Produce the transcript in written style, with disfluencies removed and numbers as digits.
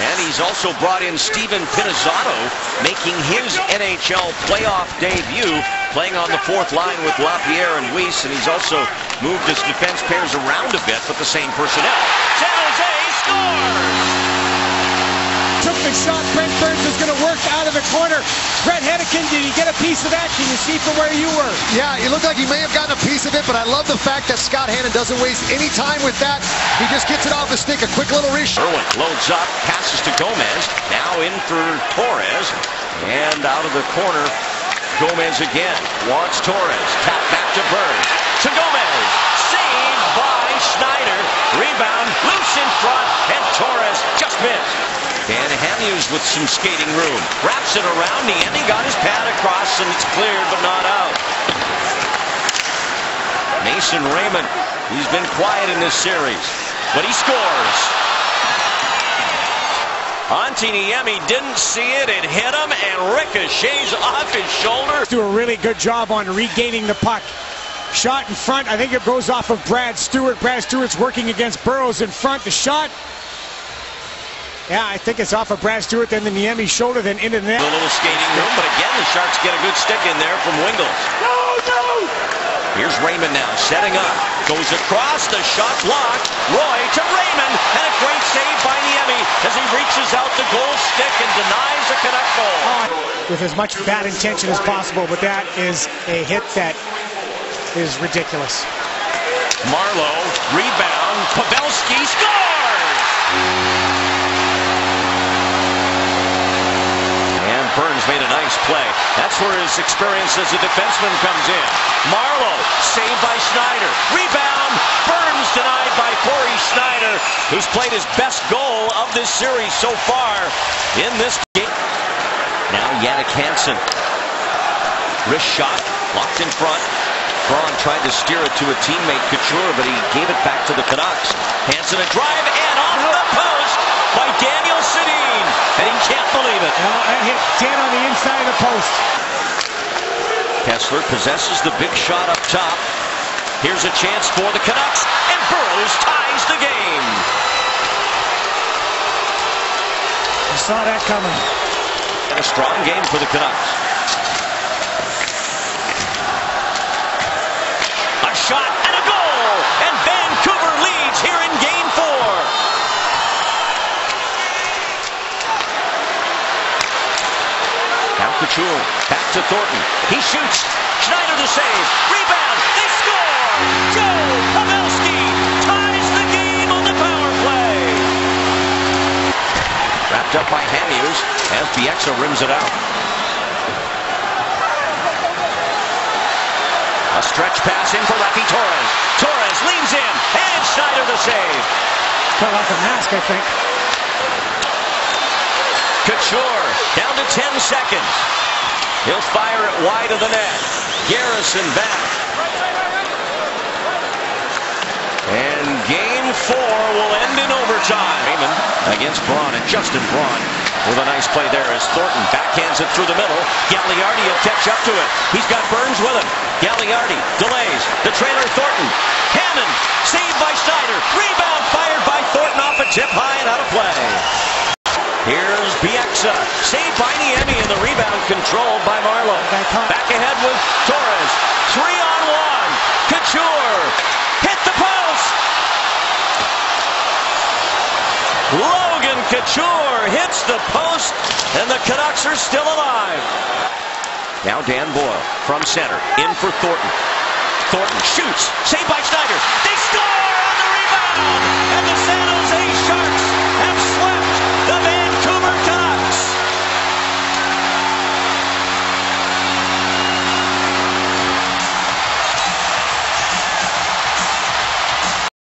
And he's also brought in Steven Pinizzotto, making his NHL playoff debut, playing on the fourth line with Lapierre and Weiss. And he's also moved his defense pairs around a bit, but the same personnel. San Jose scores! Took the shot. Brent Burns is going to work out of the corner. Brett Hedican, did he get a piece of that? Can you see from where you were? Yeah, it looked like he may have gotten a piece of it, but I love the fact that Scott Hannon doesn't waste any time with that. He just gets it off the stick, a quick little reach. Irwin loads up, passes to Gomez, now in for Torres, and out of the corner, Gomez again, wants Torres, tap back to Burns, to Gomez, saved by Schneider, rebound, loose in front, and Torres just missed. And Hamhuis with some skating room. Wraps it around the end. He got his pad across, and it's cleared but not out. Mason Raymond, he's been quiet in this series, but he scores. Antti Niemi didn't see it. It hit him and ricochets off his shoulder. Do a really good job on regaining the puck. Shot in front. I think it goes off of Brad Stewart. Brad Stewart's working against Burrows in front. The shot. Yeah, I think it's off of Brad Stewart, then the Niemi shoulder, then into the net. A little skating room, but again, the Sharks get a good stick in there from Wingles. No! Here's Raymond now, setting up. Goes across, the shot blocked. Roy to Raymond, and a great save by Niemi as he reaches out the goal stick and denies a Canuck goal. With as much bad intention as possible, but that is a hit that is ridiculous. Marleau, rebound, Pavelski scores! Burns made a nice play. That's where his experience as a defenseman comes in. Marleau, saved by Schneider. Rebound, Burns denied by Corey Schneider, who's played his best goal of this series so far in this game. Now Yannick Hansen. Wrist shot, blocked in front. Braun tried to steer it to a teammate, Couture, but he gave it back to the Canucks. Hansen a drive, and on the post by Daniel Sedin. And he can't believe it. Well, that hit dead on the inside of the post. Kessler possesses the big shot up top. Here's a chance for the Canucks, and Burrows ties the game. I saw that coming. A strong game for the Canucks. A shot and a goal, and Vancouver leads here in game four. Couture, back to Thornton. He shoots. Schneider to save. Rebound. They score. Joe Pavelski ties the game on the power play. Wrapped up by Hamhuis as Bieksa rims it out. A stretch pass in for Raffi Torres. Torres leans in, and Schneider to save. Fell off the mask, I think. Couture, down to 10 seconds. He'll fire it wide of the net. Garrison back. And game four will end in overtime. Raymond against Braun, and Justin Braun with a nice play there as Thornton backhands it through the middle. Galliardi will catch up to it. He's got Burns with him. Galliardi delays the trailer Thornton. Cannon saved by Schneider. Rebound fired by Thornton off a tip high and out of play. Here's Bieksa, saved by Niemi, and the rebound controlled by Marleau. Back ahead with Torres, 3-on-1, Couture, hit the post! Logan Couture hits the post, and the Canucks are still alive. Now Dan Boyle, from center, in for Thornton. Thornton shoots, saved by Schneider, they score on the rebound! And the